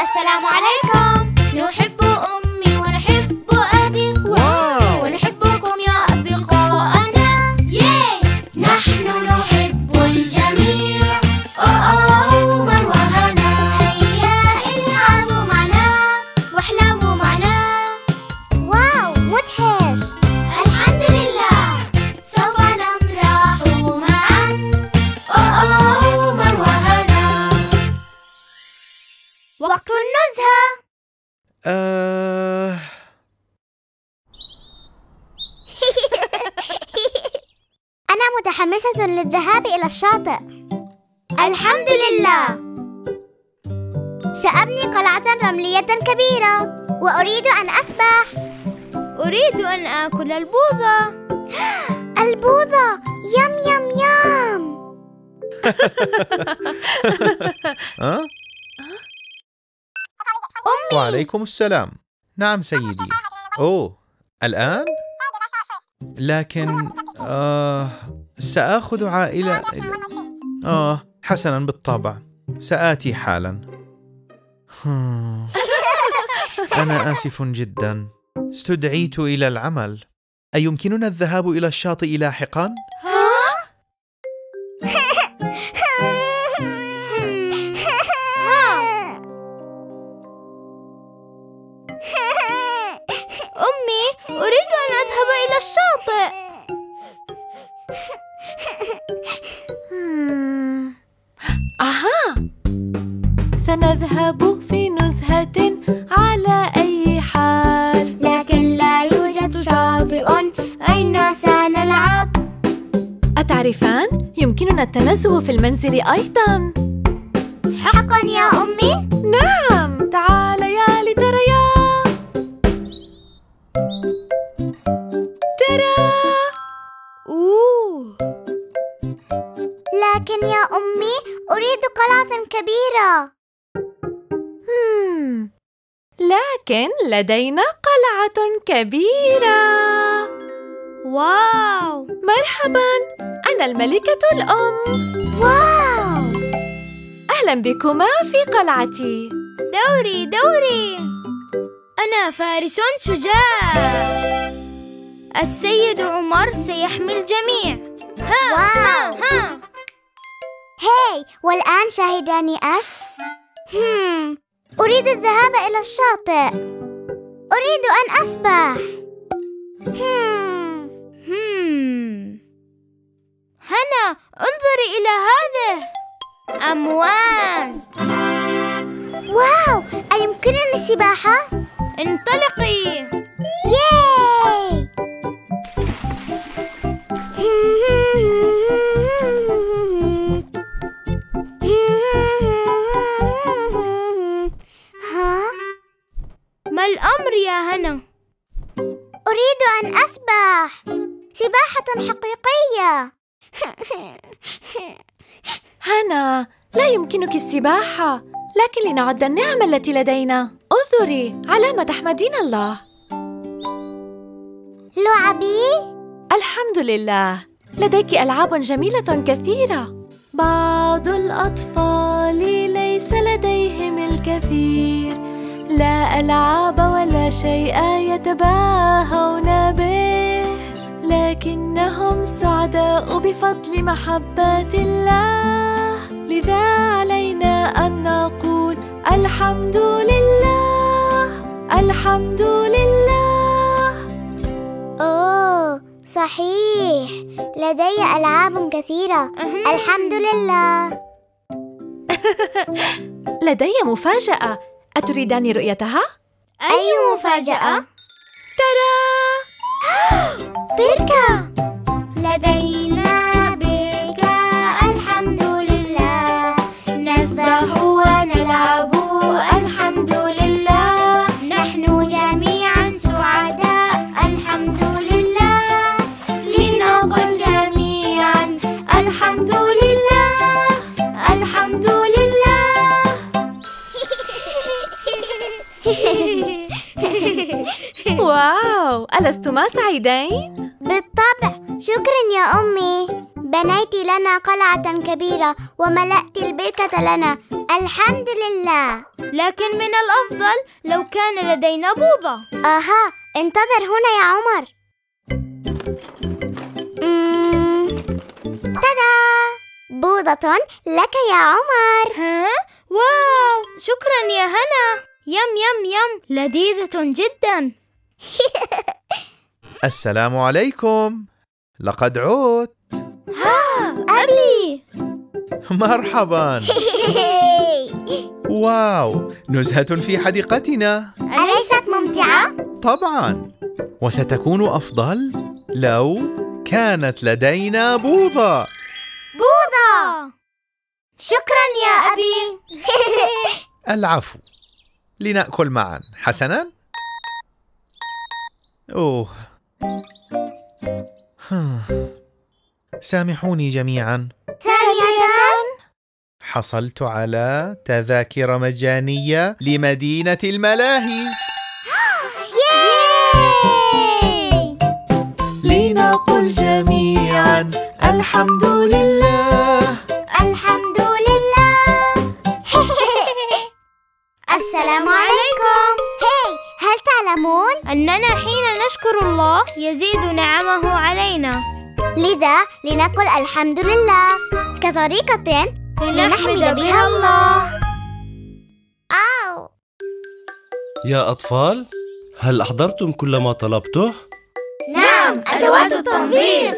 السلام عليكم. نحب أمي ونحب أبي ونحبكم يا أصدقائنا. نحن نحب الجميع. عمر وهنا، هيا العبوا معنا واحلموا معنا. واو مدهش. الحمد لله، سوف نمرح معا. عمر وهنا، وقت النزهة. أنا متحمسة للذهاب إلى الشاطئ. الحمد لله، سأبني قلعة رملية كبيرة وأريد أن أسبح. أريد أن آكل البوظة. البوظة، يم يم يم. أمي. وعليكم السلام. نعم سيدي. أوه، الآن؟ لكن سآخذ عائلة. حسناً بالطبع، سآتي حالاً. أنا آسف جداً، استدعيت إلى العمل. أيمكننا الذهاب إلى الشاطئ لاحقاً؟ أمي، أريد أن أذهب إلى الشاطئ. سنذهب في نزهة على أي حال. لكن لا يوجد شاطئ. أين سنلعب؟ أتعرفان؟ يمكننا التنزه في المنزل أيضاً. حقاً يا أمي؟ نعم، تعاليا لتريا. ترى! لكن يا أمي، أريد قلعة كبيرة. لكن لدينا قلعة كبيرة. واو! مرحباً، أنا الملكة الأم. واو! أهلاً بكما في قلعتي. دوري، أنا فارس شجاع. السيد عمر سيحمي الجميع. ها. هاي، والآن شاهداني أس. أريد الذهاب إلى الشاطئ. أريد أن أسبح. هنا، انظري إلى هذه أمواج. واو، أيمكنني السباحة؟ انطلقي. ياي! ما الأمر يا هنا؟ أريد أن أسبح سباحة حقيقية. هنا، لا يمكنك السباحة، لكن لنعد النعم التي لدينا. انظري على ما تحمدين الله. لعبي؟ الحمد لله، لديك ألعاب جميلة كثيرة. بعض الأطفال ليس لديهم الكثير، لا ألعاب ولا شيء يتباهون به، لكنهم سعداء بفضل محبة الله. لذا علينا أن نقول الحمد لله، الحمد لله. أوه صحيح، لدي ألعاب كثيرة. الحمد لله. لدي مفاجأة، أتريدان رؤيتها؟ أي مفاجأة؟ ترى! بركة! لدينا بركة. الحمد لله، نسبح ونلعب. الحمد لله، نحن جميعا سعداء. الحمد لله، لنقل جميعا الحمد لله، الحمد لله. واو، ألستما سعيدين؟ بالطبع، شكراً يا أمي. بنيت لنا قلعة كبيرة وملأت البركة لنا، الحمد لله. لكن من الأفضل لو كان لدينا بوضة. آها، انتظر هنا يا عمر. تدا، بوضة لك يا عمر. ها؟ واو، شكرا يا هنا. يم يم يم، لذيذة جدا. السلام عليكم، لقد عدت. ها أبي، مرحبا. واو، نزهة في حديقتنا، أليست ممتعة؟ طبعا، وستكون أفضل لو كانت لدينا بوضة. بوضة، شكرا يا أبي. العفو، لنأكل معا، حسنا؟ أوه، سامحوني جميعا، ثانية حصلت على تذاكر مجانية لمدينة الملاهي. لنقل جميعا الحمد لله، الحمد لله. السلام عليكم. هاي، هل تعلمون أننا حين نشكر الله يزيد نعمه علينا؟ لذا لنقل الحمد لله كطريقة لنحمد بها الله. أو. يا أطفال، هل أحضرتم كل ما طلبته؟ نعم، أدوات التنظيف.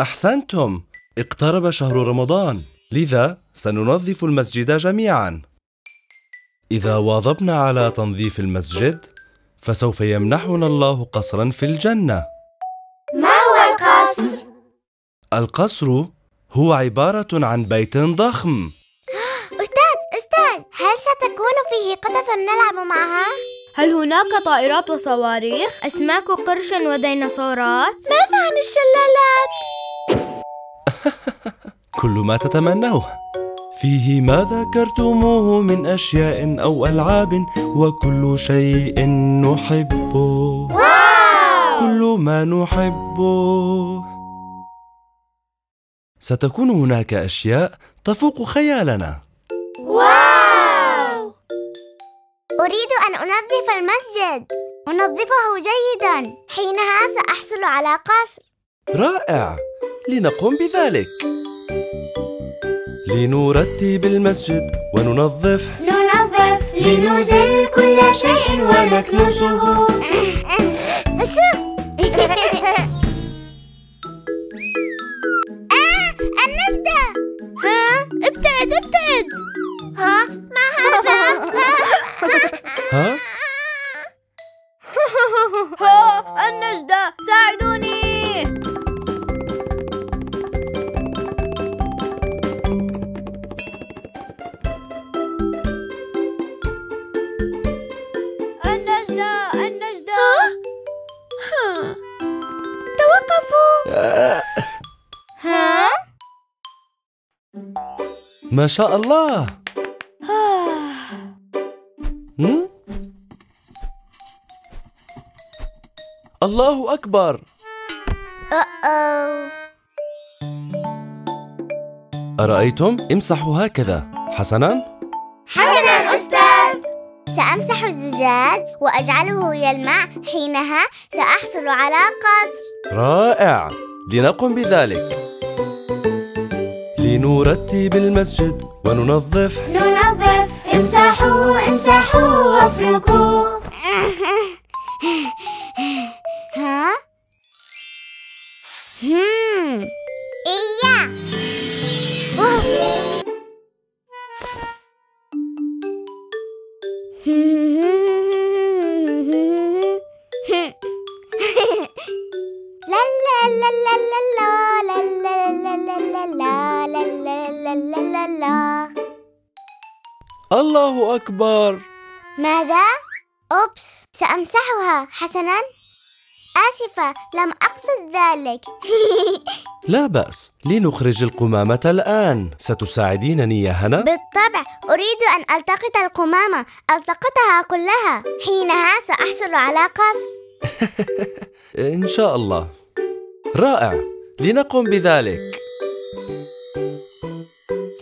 أحسنتم، اقترب شهر رمضان، لذا سننظف المسجد جميعاً. إذا واظبنا على تنظيف المسجد، فسوف يمنحنا الله قصراً في الجنة. ما هو القصر؟ القصر هو عبارة عن بيت ضخم. أستاذ، هل ستكون فيه قطة نلعب معها؟ هل هناك طائرات وصواريخ؟ أسماك قرش وديناصورات؟ ماذا عن الشلالات؟ كل ما تتمنوه. فيه ما ذكرتموه من أشياء أو ألعاب، وكل شيء نحبه، كل ما نحبه. ستكون هناك أشياء تفوق خيالنا. واو! أريد أن أنظف المسجد، أنظفه جيداً، حينها سأحصل على قصر. رائع، لنقوم بذلك. لنرتب المسجد وننظفه، ننظف، لنزل كل شيء ونكنسه. النجدة! ها؟ ابتعد ابتعد! ها؟ ما هذا؟ ها؟ النجدة، ساعدوني! ها؟ ما شاء الله. الله أكبر. أرأيتم؟ امسحوا هكذا، حسناً؟ حسناً أستاذ. سأمسح الزجاج وأجعله يلمع، حينها سأحصل على قصر. رائع، لنقم بذلك. لنرتب المسجد وننظفه، ننظف، امسحوا امسحوا وافركوا. ها؟ إياه. الله أكبر. ماذا؟ أوبس، سأمسحها، حسناً. آسفة، لم أقصد ذلك. لا بأس، لنخرج القمامة الآن. ستساعدينني يا هنا؟ بالطبع، أريد أن ألتقط القمامة، ألتقطها كلها، حينها سأحصل على قصر. إن شاء الله. رائع، لنقم بذلك.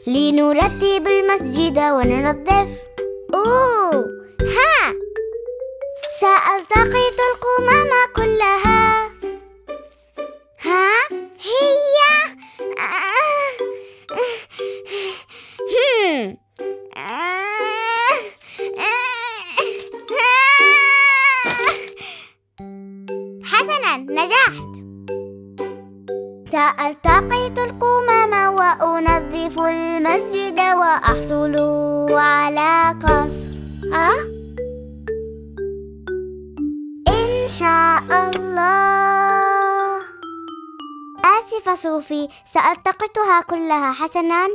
لنرتب المسجد وننظف. أوه، ها، سألتقط القمامة كلها. ها هي. حسناً، نجحت. سألتقط القمامة وأنظف المسجد وأحصل على قصر. إن شاء الله. آسفة صوفي، سألتقطها كلها. حسناً،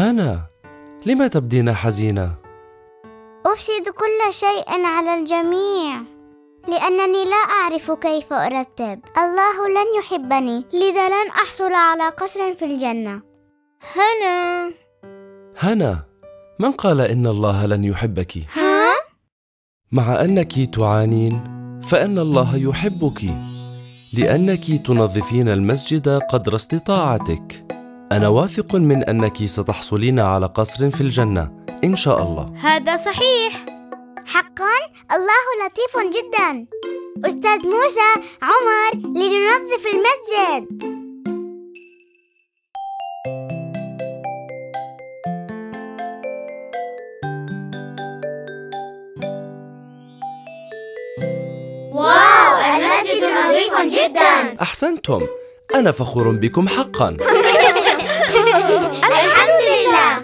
هانا، لما تبدين حزينة؟ أفسد كل شيء على الجميع، لأنني لا أعرف كيف أرتب. الله لن يحبني، لذا لن أحصل على قصر في الجنة. هانا، هانا، من قال إن الله لن يحبك؟ ها؟ مع أنك تعانين، فإن الله يحبك، لأنك تنظفين المسجد قدر استطاعتك. أنا واثق من أنك ستحصلين على قصر في الجنة إن شاء الله. هذا صحيح، حقاً. الله لطيف جداً. أستاذ موسى، عمر، لننظف المسجد. واو، المسجد نظيف جداً. أحسنتم، أنا فخور بكم حقاً. الحمد لله.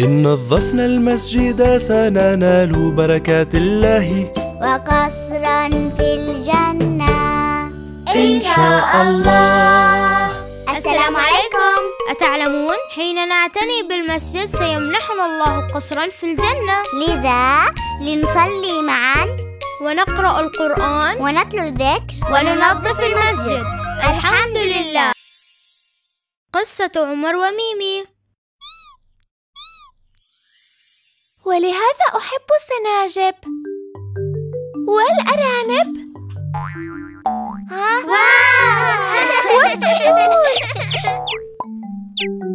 إن نظفنا المسجد سننال بركات الله وقصرا في الجنة إن شاء الله. السلام عليكم. أتعلمون، حين نعتني بالمسجد سيمنحنا الله قصرا في الجنة. لذا لنصلي معا ونقرأ القرآن ونتلو الذكر وننظف المسجد. الحمد لله. قصة عمر وميمي. ولهذا أحب السناجب والأرانب. والطيور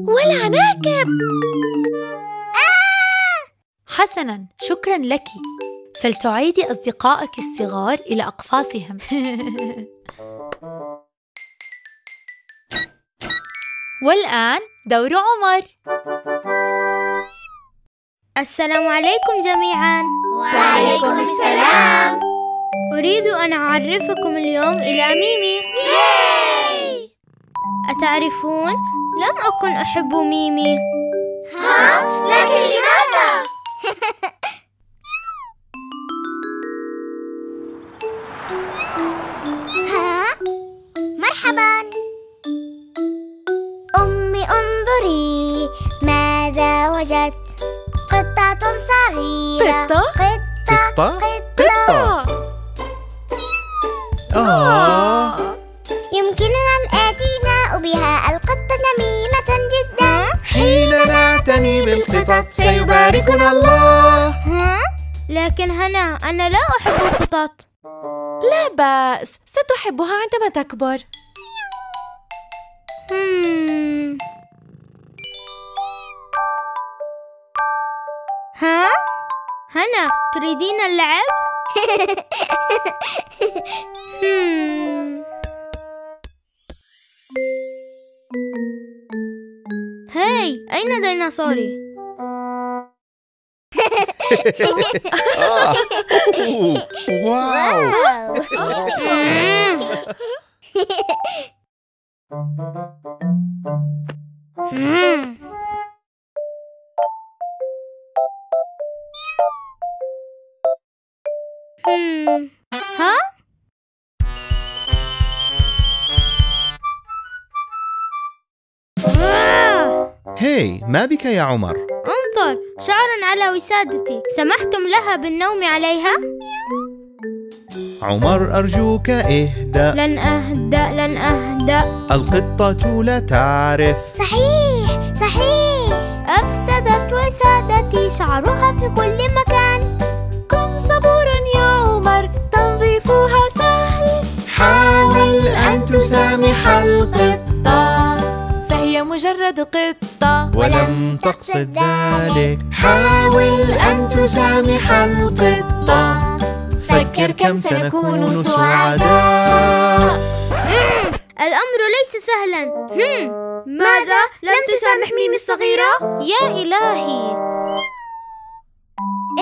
والعناكب. حسناً، شكراً لك. فلتعيدي أصدقائك الصغار إلى أقفاصهم. والآن دور عمر. السلام عليكم جميعاً. وعليكم السلام. أريد أن أعرفكم اليوم إلى ميمي. ياي! أتعرفون، لم أكن أحب ميمي. ها؟ لكن لماذا؟ ها؟ مرحباً. انظري ماذا وجدت. قطة صغيرة. قطة. يمكننا الاعتناء بها. القطة جميلة جدا. حين نعتني بالقطط سيباركنا الله. ها؟ لكن هنا، أنا لا أحب القطط. لا بأس، ستحبها عندما تكبر. ها؟ هنا، تريدين اللعب؟ هاي، أين ديناصوري؟ واو. ها؟ هاي، ما بك يا عمر؟ انظر، شعر على وسادتي، سمحتم لها بالنوم عليها؟ عمر أرجوك اهدأ. لن أهدأ لن أهدأ، القطة لا تعرف. صحيح صحيح، أفسدت وسادتي، شعرها في كل مكان. كن صبورا يا عمر، تنظيفها سهل. حاول أن تسامح القطة، فهي مجرد قطة ولم تقصد ذلك. حاول أن تسامح القطة، فكر كم سنكون سعداء. الأمر ليس سهلا. ماذا؟ لم تسامح ميم الصغيرة؟ يا إلهي،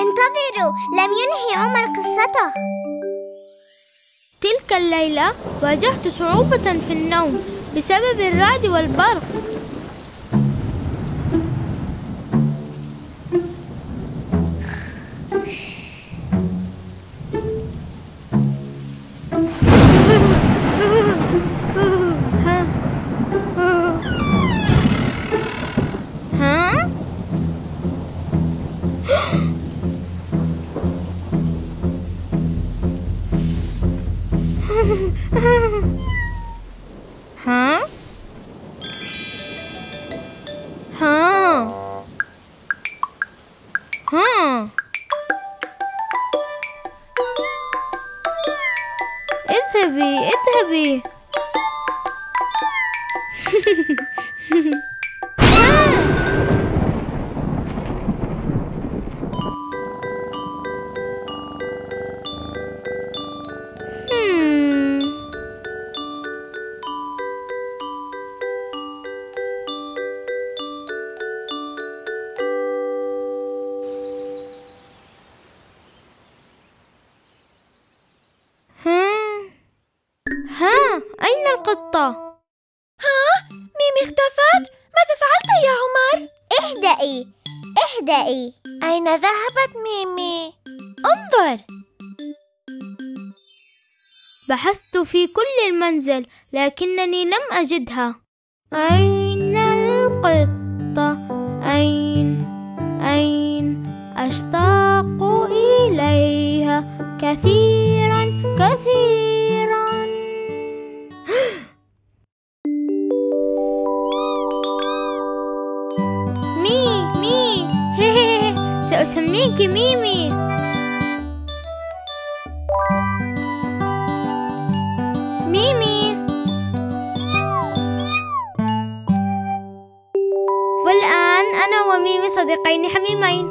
انتظروا، لم ينهي عمر قصته. تلك الليلة واجهت صعوبة في النوم بسبب الرعد والبرق. اذهبي. اهدئي. أين ذهبت ميمي؟ انظر، بحثت في كل المنزل لكنني لم أجدها. أين القطة؟ أين؟ أشتاق إليها كثيرا كثيرا. سأسميك ميمي. ميمي، والآن أنا وميمي صديقين حميمين.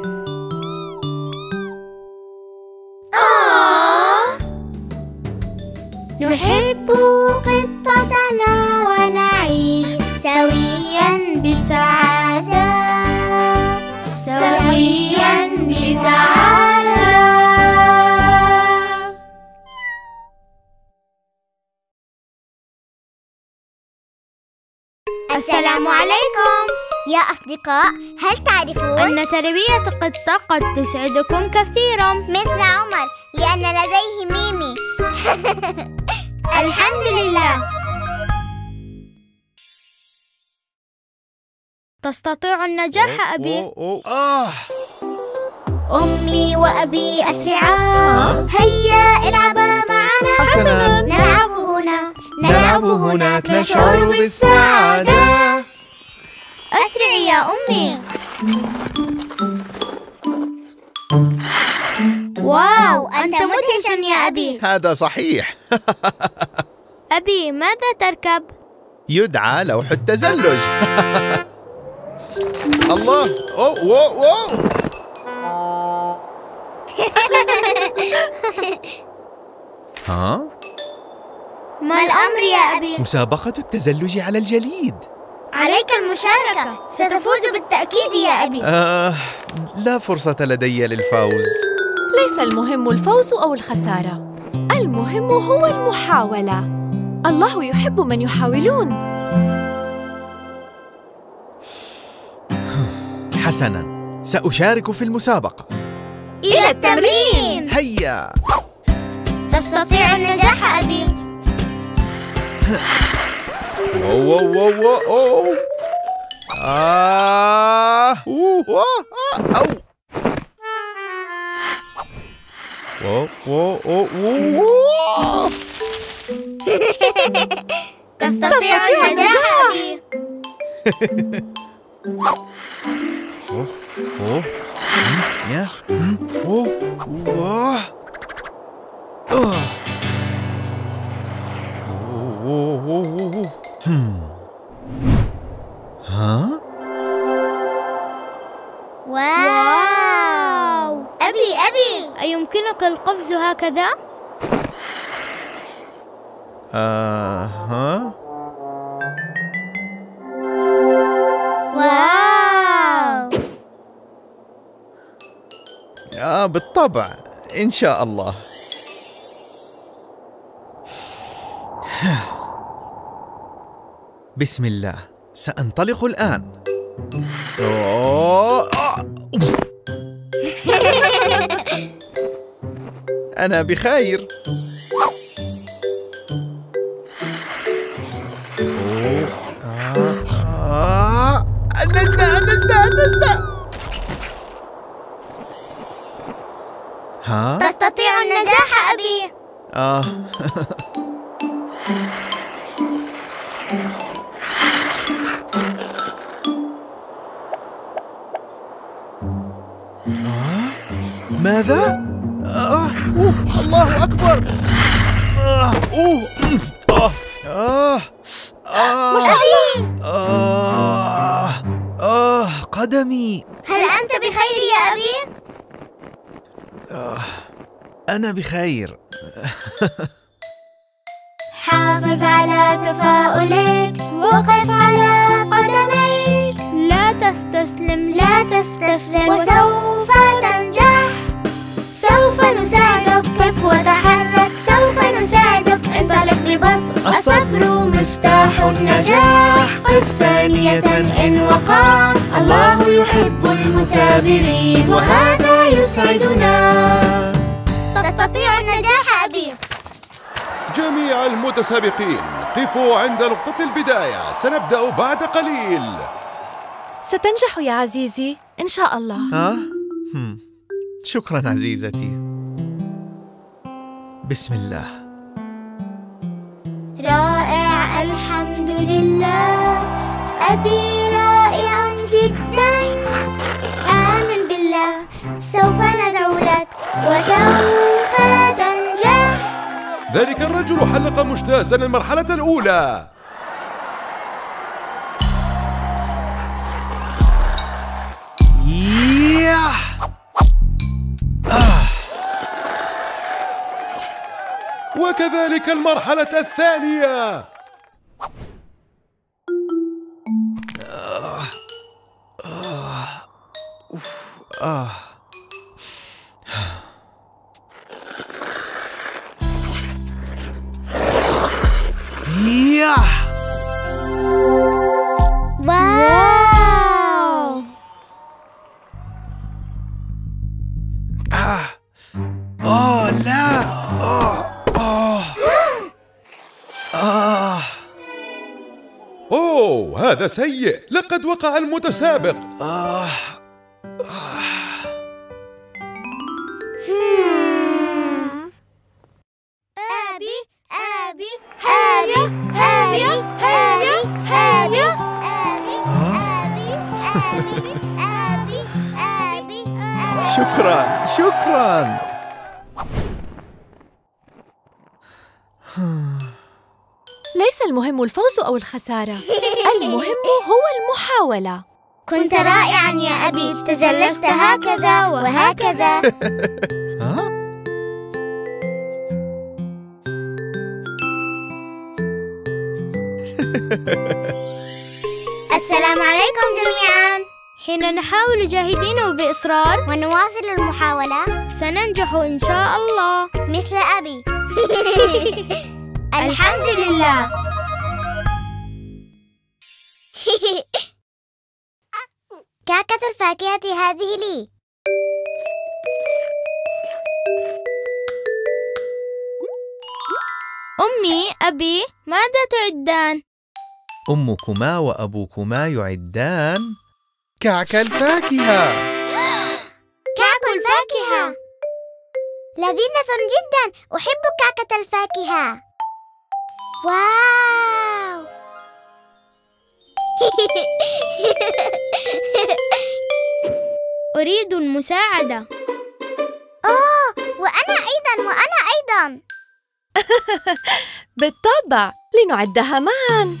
نحب قطتنا ونعيش سويا بسعادة، سويا بسعادة. السلام عليكم يا أصدقاء، هل تعرفون أن تربية القطة قد تسعدكم كثيرا؟ مثل عمر، لأن لديه ميمي. الحمد لله. تستطيع النجاح أبي. أمي وأبي أسرعا، هيا العبا معنا. حسنا، نلعب هنا نلعب هناك، نشعر بالسعادة. أسرعي يا أمي. واو، أنت مدهش يا أبي. هذا صحيح. أبي، ماذا تركب؟ يدعى لوح التزلج. الله، أوه. ها؟ ما الأمر يا أبي؟ مسابقة التزلج على الجليد. عليك المشاركة، ستفوز بالتأكيد يا أبي. لا فرصة لدي للفوز. ليس المهم الفوز أو الخسارة، المهم هو المحاولة. الله يحب من يحاولون. حسناً، سأشارك في المسابقة. إلى التمرين. هيا. تستطيع النجاح أبي. تستطيع النجاح. واو، أبي، أيمكنك القفز هكذا؟ واو. بالطبع، إن شاء الله. بسم الله، سأنطلق الآن. أنا بخير. النجدة. تستطيع النجاح أبي. ماذا؟ الله أكبر! قدمي! هل أنت بخير يا أبي؟ أنا بخير. حافظ على تفاؤلك، وقف على قدميك، لا تستسلم وسوف تنجح. سوف نساعدك، قف وتحرك، سوف نساعدك، انطلق ببطء. الصبر مفتاح النجاح، قف ثانية إن وقعت. الله يحب المثابرين، وهذا يسعدنا. تستطيع النجاح أبي. جميع المتسابقين قفوا عند نقطة البداية، سنبدأ بعد قليل. ستنجح يا عزيزي إن شاء الله. شكراً عزيزتي. بسم الله. رائع، الحمد لله. أبي رائع جداً. آمن بالله، سوف ندعو لك وسوف تنجح. ذلك الرجل حلق مجتازاً المرحلة الأولى. وكذلك المرحلة الثانية. واو. لا. هذا سيء، لقد وقع المتسابق. شكرا. ليس المهم الفوز أو الخسارة، المهم هو المحاولة. كنت رائعاً يا أبي، تزلجت هكذا وهكذا. السلام عليكم جميعاً. حين نحاول جاهدين وبإصرار ونواصل المحاولة، سننجح إن شاء الله. مثل أبي. الحمد لله. كعكة الفاكهة هذه لي. أمي، أبي، ماذا تعدان؟ أمكما وأبوكما يعدان كعك الفاكهة. كعك الفاكهة لذيذة جدا، أحب كعكة الفاكهة. واو أريد المساعدة. وأنا أيضا بالطبع، لنعدها معا.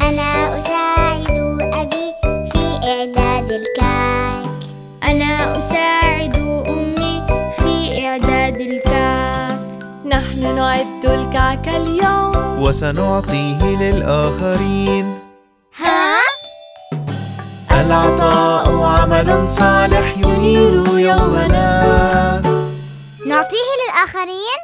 أنا أساعد أبي في إعداد الكعك. أنا أساعد أمي في إعداد الكعك. نحن نعد الكعك اليوم وسنعطيه للآخرين. ها؟ العطاء عمل صالح ينير يومنا. نعطيه للآخرين؟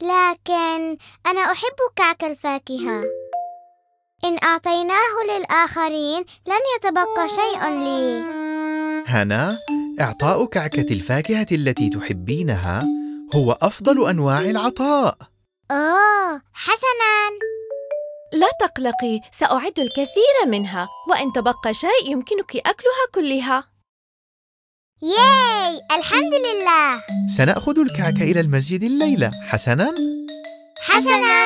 لكن أنا أحب كعك الفاكهة. إن أعطيناه للآخرين لن يتبقى شيء لي. هانا، إعطاء كعكة الفاكهة التي تحبينها هو أفضل أنواع العطاء. أوه، حسناً. لا تقلقي، سأعد الكثير منها، وإن تبقى شيء يمكنك أكلها كلها. ياي، الحمد لله. سنأخذ الكعك إلى المسجد الليلة، حسناً؟ حسناً.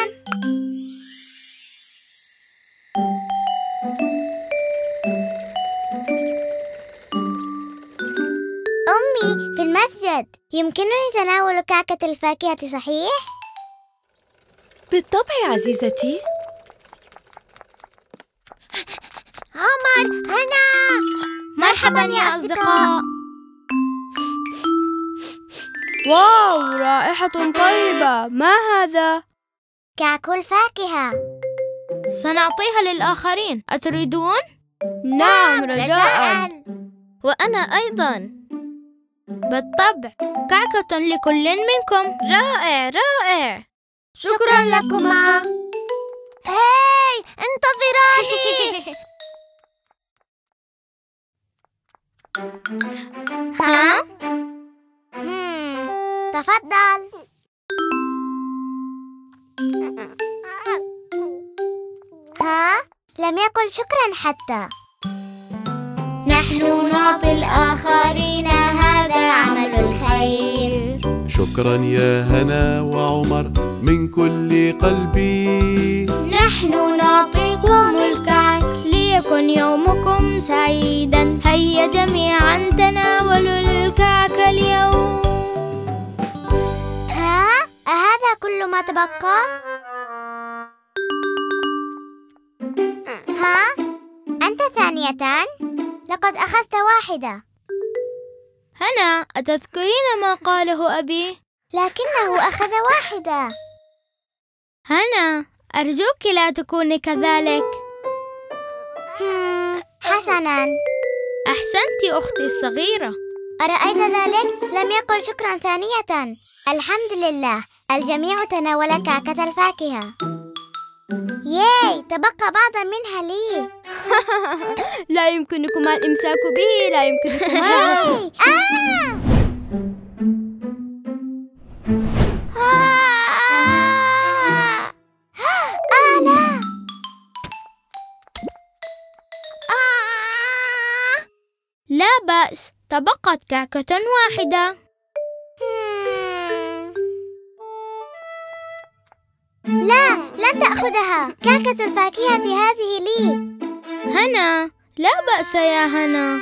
أمي في المسجد، يمكنني تناول كعكة الفاكهة صحيح؟ بالطبع عزيزتي. عمر، هنا. مرحباً يا أصدقاء. واو، رائحة طيبة. ما هذا؟ كعك الفاكهة. سنعطيها للآخرين، أتريدون؟ نعم رجاءً. وأنا أيضاً. بالطبع، كعكة لكل منكم. رائع رائع، شكراً لكما. هاي، انتظراني. ها؟ تفضل. ها؟ لم يقل شكراً حتى. نحن نعطي الآخرين، هذا عمل الخير. شكراً يا هنا وعمر من كل قلبي. نحن نعطيكم الكعك ليكن يومكم سعيداً. هيا جميعاً تناولوا الكعك اليوم. أهذا كل ما تبقى؟ ها؟ أنت ثانيتان؟ لقد أخذت واحدة. هنا، أتذكرين ما قاله أبي؟ لكنه أخذ واحدة. هنا، أرجوك لا تكوني كذلك. حسناً. أحسنت أختي الصغيرة. أرأيت ذلك؟ لم يقل شكراً ثانية. الحمد لله، الجميع تناول كعكة الفاكهة. ياي، تبقى بعضاً منها لي. لا يمكنكما الإمساك به، لا يمكنكما. لا. لا بأس، تبقت كعكة واحدة. لا، لن تأخذها. كعكة الفاكهة هذه لي. هنا، لا بأس يا هنا.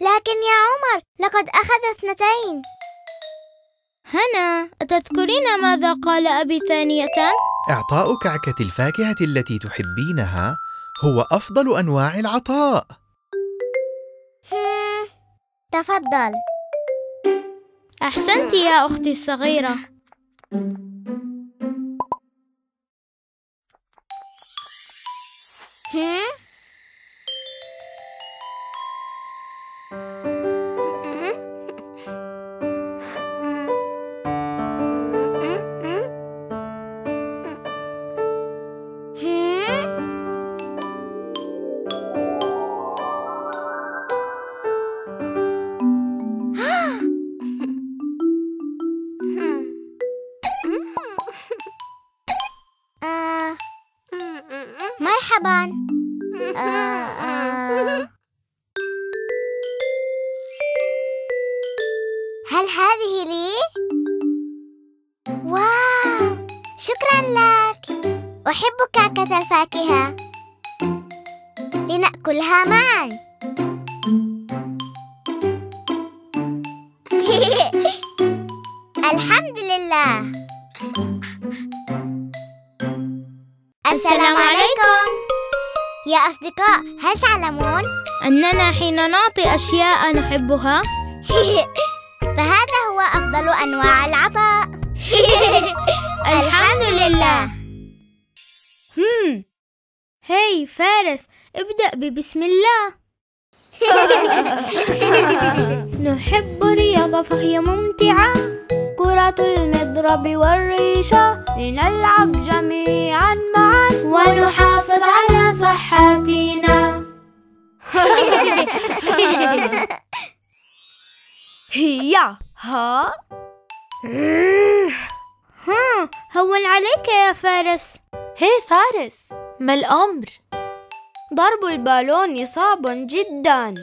لكن يا عمر، لقد أخذ اثنتين. هنا، أتذكرين ماذا قال أبي ثانية؟ إعطاء كعكة الفاكهة التي تحبينها هو أفضل أنواع العطاء. تفضل. أحسنت يا أختي الصغيرة. هل هذه لي؟ واو، شكراً لك. أحب كعكة الفاكهة، لنأكلها معاً. الحمد لله. السلام عليكم يا أصدقاء. هل تعلمون أننا حين نعطي أشياء نحبها فهذا هو أفضل أنواع العطاء. الحمد لله. هاي فارس، ابدأ ببسم الله. نحب الرياضة فهي ممتعة، كرة المضرب والريشة، لنلعب جميعا معا ونحافظ على صحتنا. هيا ها ها، هون عليك يا فارس. هي فارس، ما الأمر؟ ضرب البالون صعب جدا.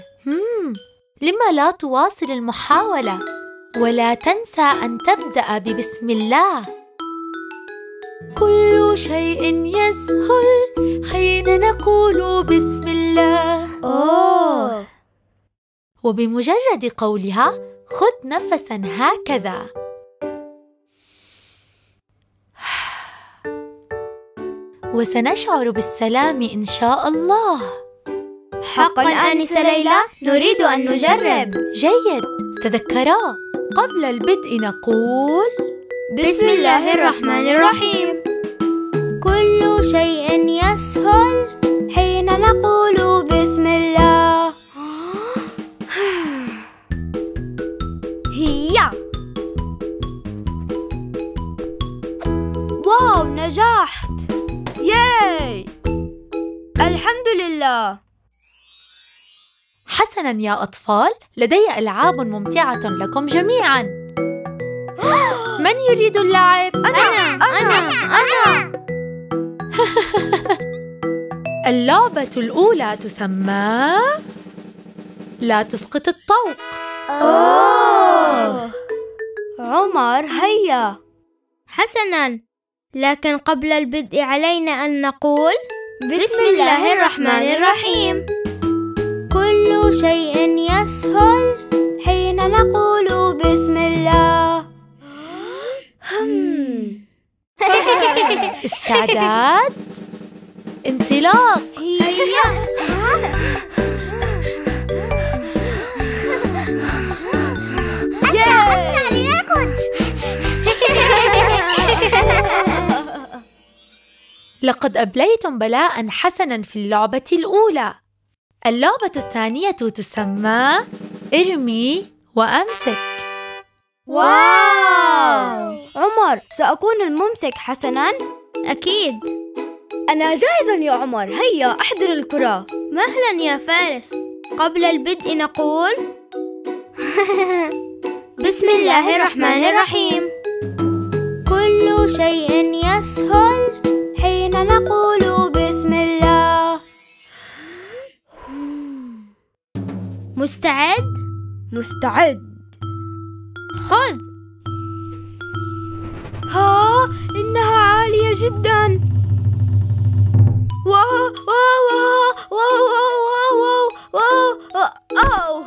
لما لا تواصل المحاولة؟ ولا تنسى أن تبدأ ببسم الله. كل شيء يسهل حين نقول بسم الله. أوه. وبمجرد قولها خذ نفساً هكذا. وسنشعر بالسلام إن شاء الله. حقاً آنسة ليلى، نريد أن نجرب. جيد، تذكرا. قبل البدء نقول بسم الله الرحمن الرحيم. كل شيء يسهل حين نقول بسم الله. هيا. واو، نجحت. ياي، الحمد لله. حسناً يا أطفال، لدي ألعاب ممتعة لكم جميعاً. من يريد اللعب؟ أنا. اللعبة الأولى تسمى لا تسقط الطوق. أوه. عمر هيا. حسناً، لكن قبل البدء علينا أن نقول بسم الله الرحمن الرحيم. كل شيء يسهل حين نقول بسم الله. استعداد، انطلاق. أسرع لنركض. لقد أبليتم بلاءً حسناً في اللعبة الأولى. اللعبة الثانية تسمى ارمي وأمسك. واو، عمر، سأكون الممسك. حسناً، أكيد. أنا جاهز يا عمر، هيا أحضر الكرة. مهلاً يا فارس. قبل البدء نقول بسم الله الرحمن الرحيم. كل شيء يسهل حين نقول بسم الله. مستعد؟ مستعد. خذ. ها، إنها عالية جدا. واو واو واو واو واو واو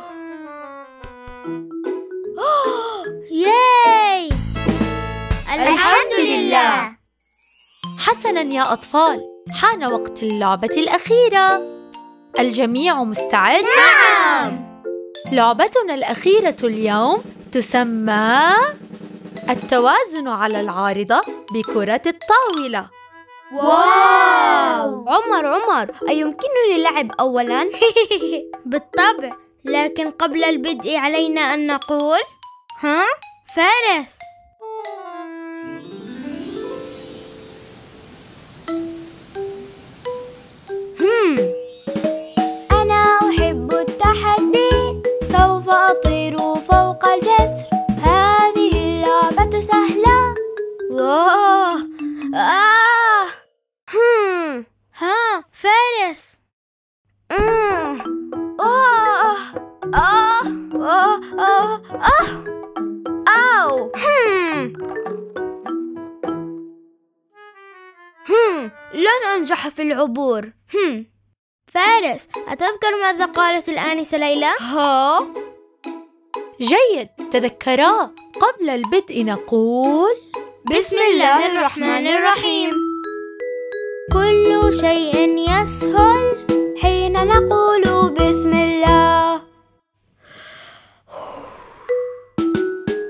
واو. ياي، الحمد لله. حسنا يا أطفال، حان وقت اللعبة الأخيرة. الجميع مستعد؟ نعم. لعبتنا الأخيرة اليوم تسمى التوازن على العارضة بكرة الطاولة. واو. عمر، أيمكنني اللعب أولاً؟ بالطبع، لكن قبل البدء علينا أن نقول فارس. ها فارس. أنجح في العبور. فارس، أتذكر ماذا قالت الآنسة ليلى؟ ها؟ جيد، تذكرا. قبل البدء نقول بسم الله الرحمن الرحيم. كل شيء يسهل حين نقول بسم الله.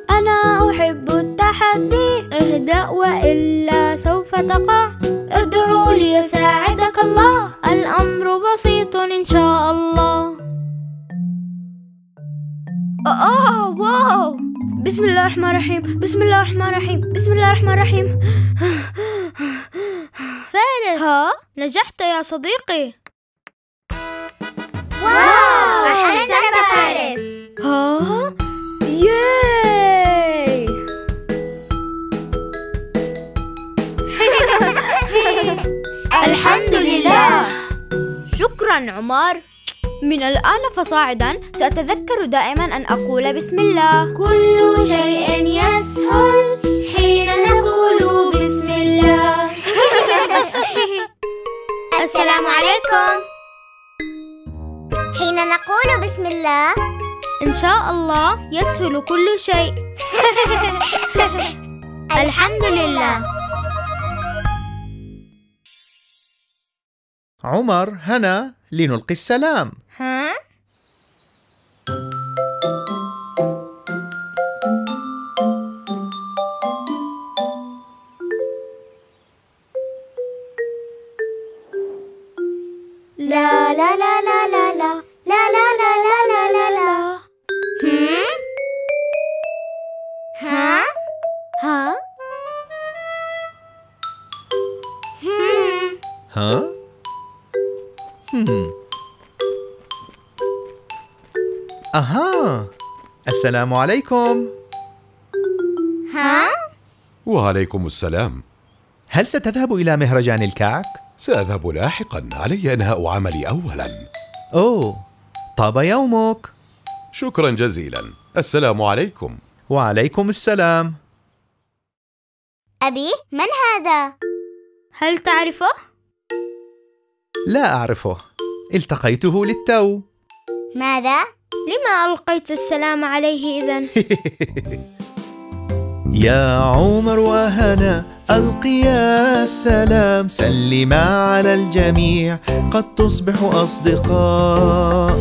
أنا أحب التحدي. اهدأ وإلا سوف تقع. ادعو ليساعدك الله، الأمر بسيط إن شاء الله. واو! بسم الله الرحمن الرحيم، بسم الله الرحمن الرحيم، بسم الله الرحمن الرحيم. فارس، ها؟ نجحت يا صديقي. واو! أحسنت فارس. ها؟ ياي! الحمد لله. شكراً عمر. من الآن فصاعدا سأتذكر دائما أن أقول بسم الله. كل شيء يسهل حين نقول بسم الله. السلام عليكم. حين نقول بسم الله إن شاء الله يسهل كل شيء. الحمد لله. عمر، هنا، لنلقي السلام. ها؟ لا لا لا لا لا لا لا لا لا لا لا لا. ها؟ ها؟ ها؟ أها، السلام عليكم. ها؟ وعليكم السلام. هل ستذهب إلى مهرجان الكعك؟ سأذهب لاحقاً، علي إنهاء عملي أولاً. أوه، طاب يومك. شكراً جزيلاً، السلام عليكم. وعليكم السلام. أبي، من هذا؟ هل تعرفه؟ لا أعرفه، التقيته للتو. ماذا؟ لما ألقيت السلام عليه إذن؟ يا عمر وهنا ألقيا السلام، سلما على الجميع قد تصبح أصدقاء.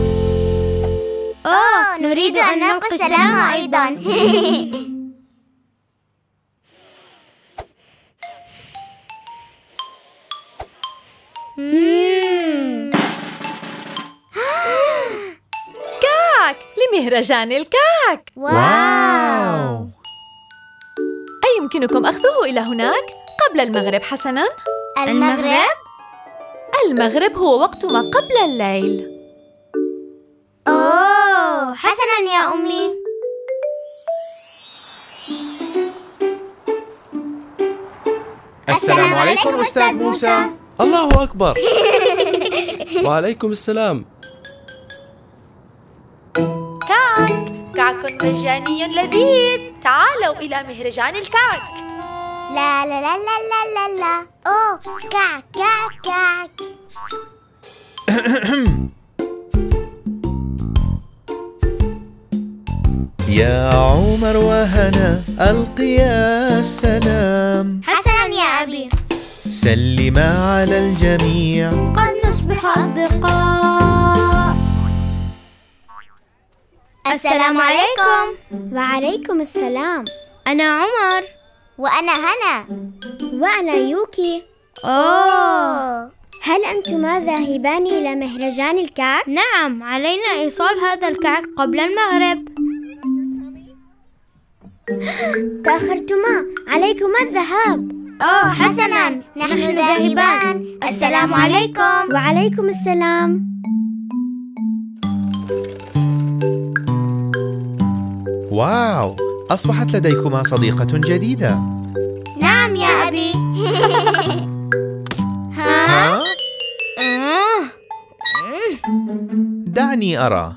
أوه، نريد أن نلقي السلام أيضا. كعك لمهرجان الكعك. واو! أيمكنكم أخذه إلى هناك قبل المغرب حسناً؟ المغرب؟ المغرب هو وقت ما قبل الليل. أوه، حسناً يا أمي. السلام عليكم أستاذ موسى. الله أكبر. وعليكم السلام. كعك، كعك مجاني لذيذ، تعالوا إلى مهرجان الكعك. لا لا لا لا لا لا. أوه، كعك كعك كعك. يا عمر وهنا ألقيا السلام. حسناً يا أبي. سلما على الجميع قد نصبح أصدقاء. السلام عليكم. وعليكم السلام. أنا عمر. وأنا هنا. وأنا يوكي. أوه، هل أنتما ذاهبان إلى مهرجان الكعك؟ نعم، علينا إيصال هذا الكعك قبل المغرب. تأخرتما، عليكما الذهاب. أوه، حسناً، نحن ذاهبان. السلام عليكم. وعليكم السلام. واو، أصبحت لديكما صديقة جديدة. نعم يا أبي. ها؟ دعني أرى.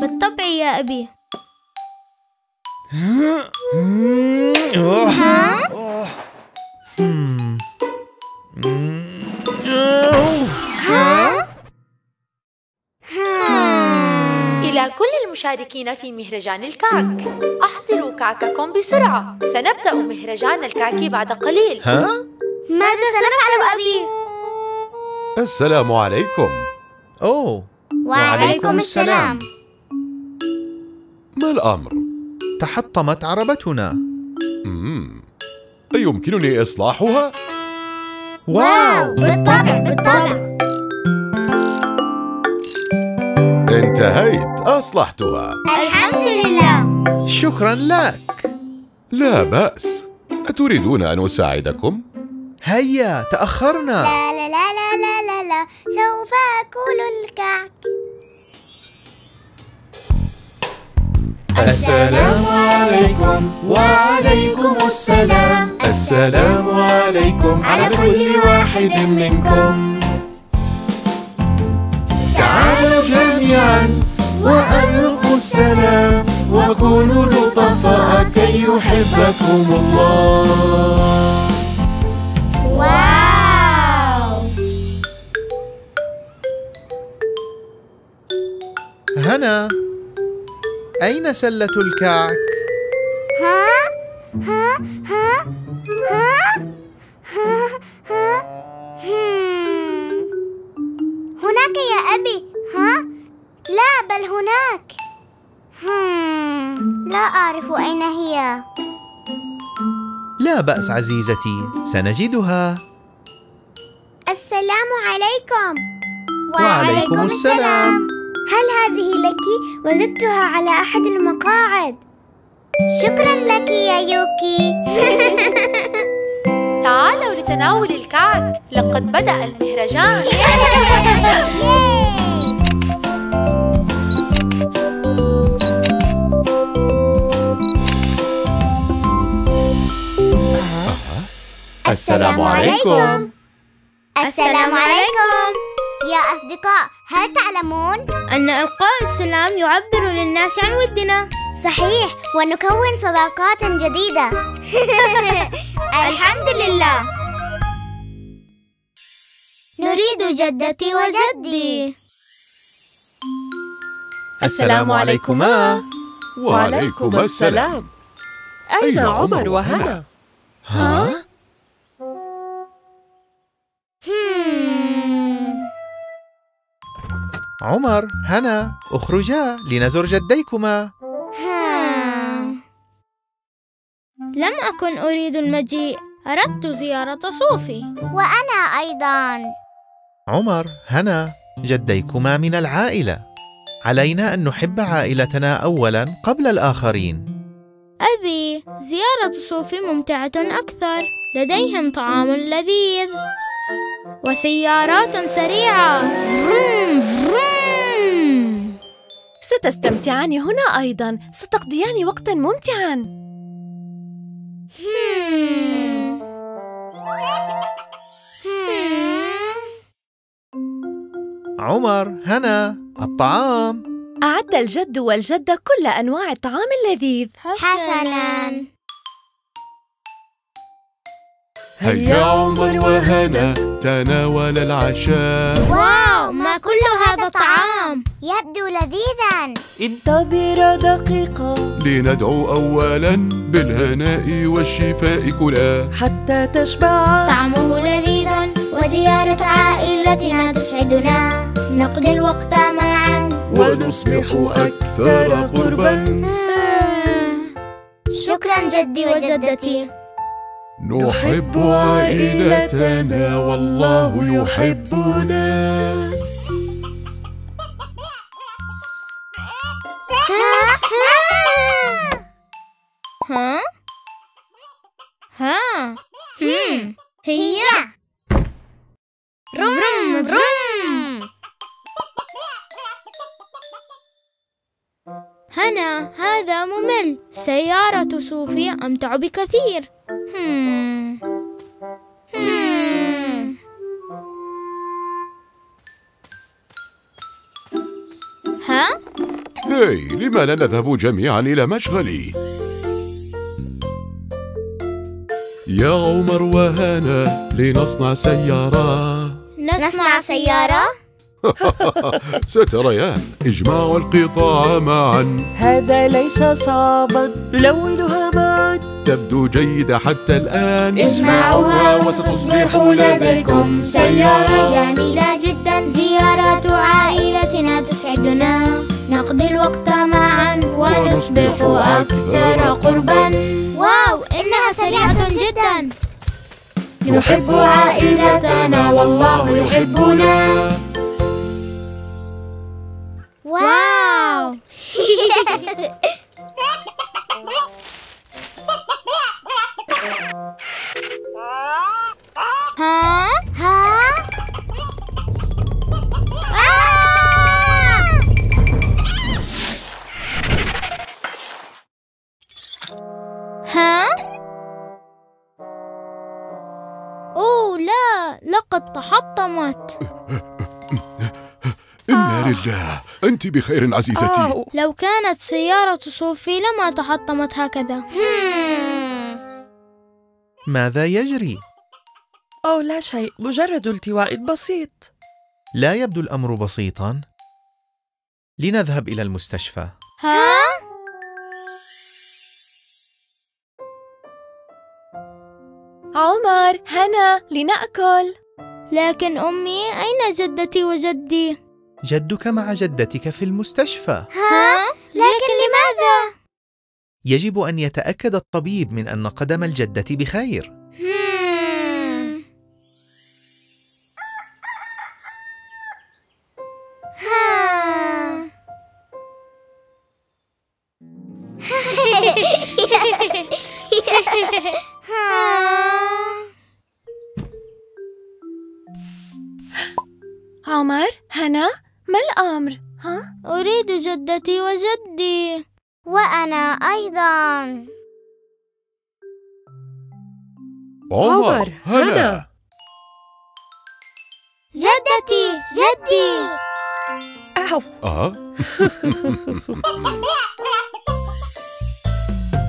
بالطبع يا أبي. ها؟ كل المشاركين في مهرجان الكعك. أحضروا كعككم بسرعة، سنبدأ مهرجان الكعك بعد قليل. ها؟ ماذا سنفعل أبي؟ السلام عليكم. أوه، وعليكم السلام. ما الأمر؟ تحطمت عربتنا. أيمكنني إصلاحها؟ واو، بالطبع بالطبع. انتهيت، أصلحتها. الحمد لله. شكراً لك. لا بأس. أتريدون أن أساعدكم؟ هيا، تأخرنا. لا لا لا لا لا لا، سوف أكل الكعك. السلام عليكم. وعليكم السلام. السلام عليكم على كل واحد منكم. تعالوا جميعا وألقوا السلام وكونوا لطفاء كي يحبكم الله. واو. هنا، أين سلة الكعك؟ ها؟ ها؟ ها؟ ها؟ ها؟ ها؟ هناك يا أبي. ها؟ لا، بل هناك. لا أعرف أين هي. لا بأس عزيزتي، سنجدها. السلام عليكم. وعليكم السلام. هل هذه لك؟ وجدتها على أحد المقاعد. شكراً لك يا يوكي. تعالوا لتناول الكعك، لقد بدأ المهرجان. السلام عليكم. السلام عليكم يا أصدقاء. هل تعلمون أن إلقاء السلام يعبر للناس عن ودنا؟ صحيح، ونكون صداقات جديدة. الحمد لله. نريد جدتي وجدي. السلام عليكما. وعليكم السلام. أين عمر وهنا؟ ها؟ عمر، هنا، اخرجا لنزور جديكما. لم أكن أريد المجيء، أردت زيارة صوفي. وأنا أيضاً. عمر، هنا، جديكما من العائلة. علينا أن نحب عائلتنا أولاً قبل الآخرين. أبي، زيارة صوفي ممتعة أكثر. لديهم طعام لذيذ وسيارات سريعة. ستستمتعان هنا أيضاً، ستقضيان وقتاً ممتعاً. عمر، هنا، الطعام. أعد الجد والجدة كل أنواع الطعام اللذيذ. حسناً. هيا عمر وهنا، تناول العشاء. واو، ما كل هذا طعام؟ يبدو لذيذاً. انتظر دقيقة. لندعو أولاً بالهناء والشفاء كلا حتى تشبع. طعمه لذيذاً وزيارة عائلتنا تسعدنا. نقضي الوقت معاً ونصبح أكثر قرباً. شكراً جدي وجدتي. نحب عائلتنا والله يحبنا. ها ها هي رم رم. هنا، هذا ممل. سيارة صوفي أمتع بكثير. ها؟ هاي، لما لا نذهب جميعا إلى مشغلي؟ يا عمر وهنا لنصنع سيارة. نصنع سيارة؟ ستريان إجماع القطاع معا، هذا ليس صعبا نلونها معا، تبدو جيدة حتى الآن، اجمعوها وستصبح لديكم سيارة جميلة جدا. زيارة عائلتنا تسعدنا، نقضي الوقت معا ونصبح أكثر قربا. واو، إنها سريعة جدا. نحب عائلتنا والله يحبنا. واو. ها ها آه! ها أوه لا، لقد تحطمت. إنا لله. أنت بخير عزيزتي. لو كانت سيارة صوفي لما تحطمت هكذا. ماذا يجري؟ أوه لا شيء، مجرد التواء بسيط. لا يبدو الأمر بسيطاً. لنذهب إلى المستشفى. ها؟ عمر، هنا، لنأكل. لكن أمي، أين جدتي وجدي؟ جدك مع جدتك في المستشفى. ها؟ لكن لماذا؟ يجب أن يتأكد الطبيب من أن قدم الجدة بخير. عمر، هنا، ما الأمر؟ ها؟ أريد جدتي وجدي. وأنا أيضاً. عمر، هنا. جدتي، جدي. أو.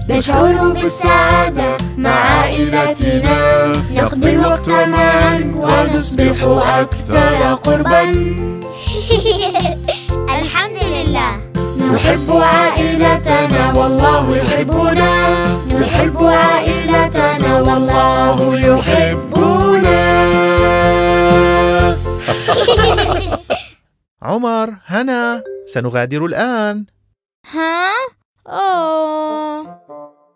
نشعر بالسعادة مع عائلتنا، نقضي الوقت معاً ونصبح أكثر قرباً. الحمد لله. نحب عائلتنا والله يحبنا. نحب عائلتنا والله يحبنا. عمر، هنا، سنغادر الآن. ها؟ أوه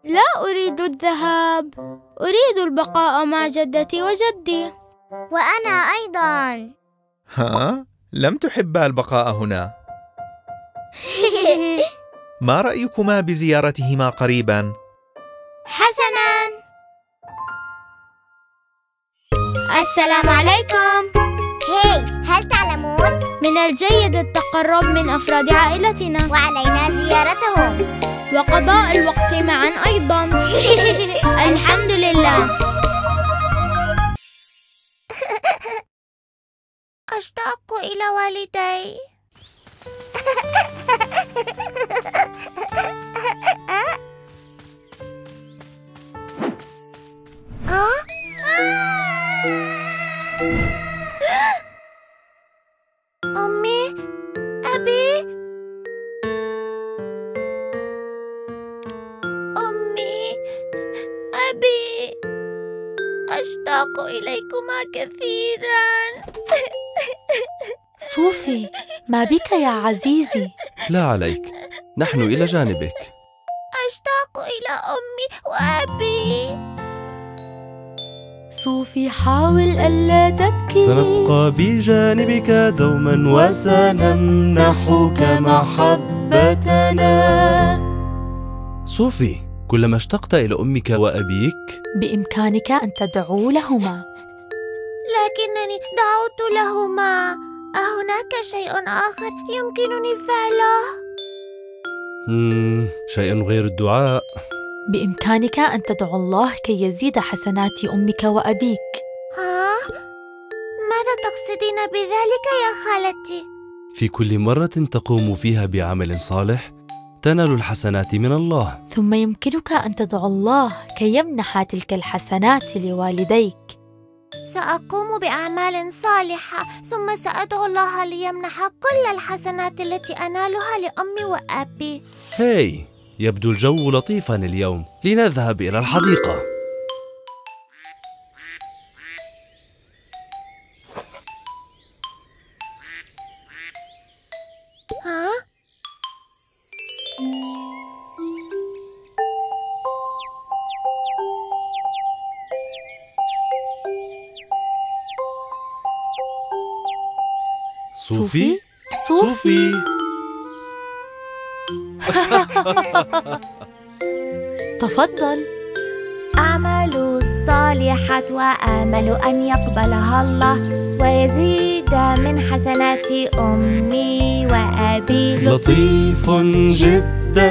لا أريد الذهاب، أريد البقاء مع جدتي وجدي. وأنا أيضاً. ها؟ لم تحبا البقاء هنا. ما رأيكما بزيارتهما قريباً؟ حسناً. السلام عليكم. هاي، هل تعلمون؟ من الجيد التقرب من أفراد عائلتنا، وعلينا زيارتهم وقضاء الوقت معاً أيضاً. الحمد لله. أشتاق إلى والدي. أمي، أبي، أمي، أبي، أشتاق إليكما كثيراً. صوفي، ما بك يا عزيزي؟ لا عليك، نحن إلى جانبك. أشتاق إلى أمي وأبي. صوفي، حاول ألا تبكي. سنبقى بجانبك دوما وسنمنحك محبتنا. صوفي، كلما اشتقت إلى أمك وأبيك بإمكانك أن تدعو لهما. لكنني دعوت لهما. أهناك شيء آخر يمكنني فعله؟ شيء غير الدعاء. بإمكانك أن تدعو الله كي يزيد حسنات أمك وأبيك. ها؟ ماذا تقصدين بذلك يا خالتي؟ في كل مرة تقوم فيها بعمل صالح تنال الحسنات من الله. ثم يمكنك أن تدعو الله كي يمنح تلك الحسنات لوالديك. سأقوم بأعمال صالحة، ثم سأدعو الله ليمنح كل الحسنات التي أنالها لأمي وأبي. هاي، يبدو الجو لطيفا اليوم، لنذهب إلى الحديقة. ها؟ صوفي؟ صوفي! تفضل. أعمل الصالحة وآمل أن يقبلها الله ويزيد من حسنات أمي وأبي. لطيف جدا،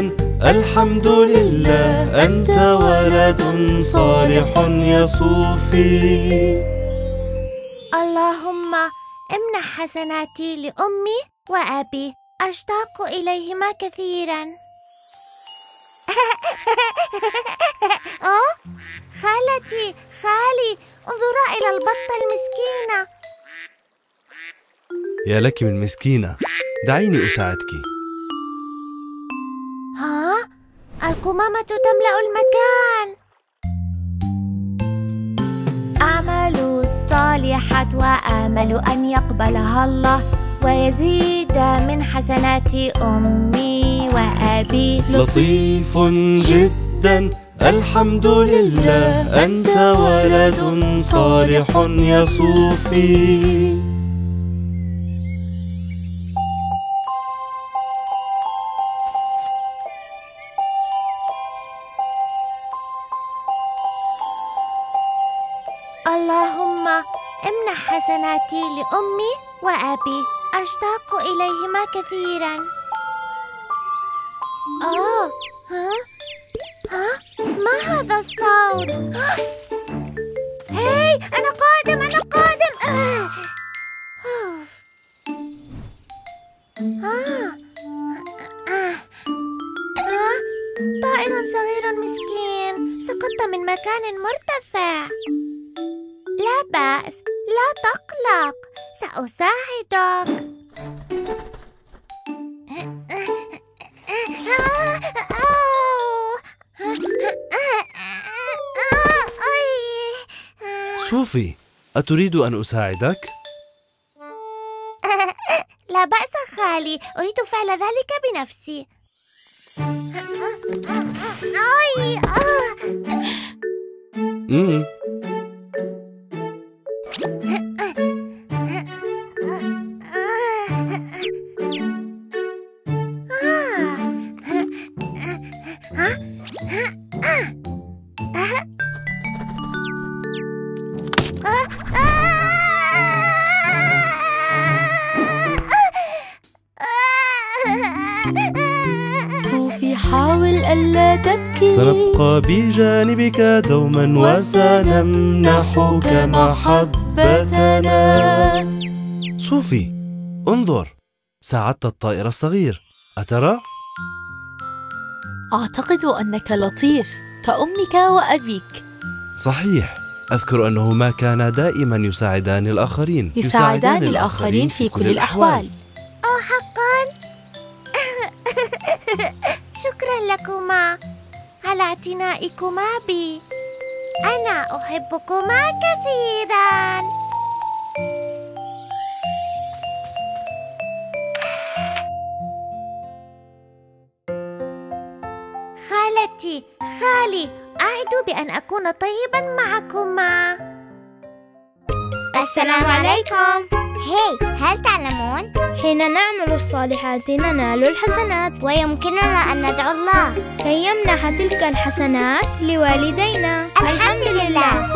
الحمد لله، أنت ولد صالح يا صوفي. اللهم امنح حسناتي لأمي وأبي، أشتاق إليهما كثيراً. أوه، خالتي، خالي، انظرا إلى البطة المسكينة. يا لك من مسكينة، دعيني أساعدك. ها؟ القمامة تملأ المكان. أعمل الصالحة وآمل أن يقبلها الله ويزيد من حسنات أمي وأبي. لطيف جدا، الحمد لله، أنت ولد صالح يا صوفي. اللهم امنح حسناتي لأمي وأبي، أشتاق إليهما كثيراً. آه، ها؟ ها؟ ما هذا الصوت؟ هاي، أنا قادم، أنا قادم. طائر صغير مسكين، سقط من مكان مرتفع. لا بأس، لا تقلق، سأساعدك. صوفي، أتريد أن أساعدك؟ لا بأس خالي، أريد فعل ذلك بنفسي. سنبقى بجانبك دوما وسنمنحك محبتنا. صوفي، انظر، ساعدت الطائر الصغير، أترى؟ أعتقد أنك لطيف كأمك وأبيك. صحيح، أذكر أنهما كانا دائما يساعدان الآخرين، يساعدان الآخرين في كل الأحوال. أو حقا؟ شكرا لكما على اعتنائكما بي، أنا أحبكما كثيراً. خالتي، خالي، أعد بأن أكون طيباً معكما. السلام عليكم. هاي، هل تعلمون؟ حين نعمل الصالحات ننال الحسنات، ويمكننا أن ندعو الله كي يمنح تلك الحسنات لوالدينا. الحمد لله.